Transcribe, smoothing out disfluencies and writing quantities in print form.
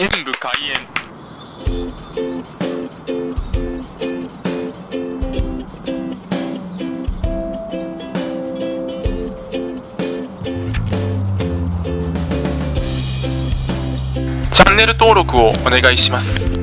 演武開演。チャンネル登録をお願いします。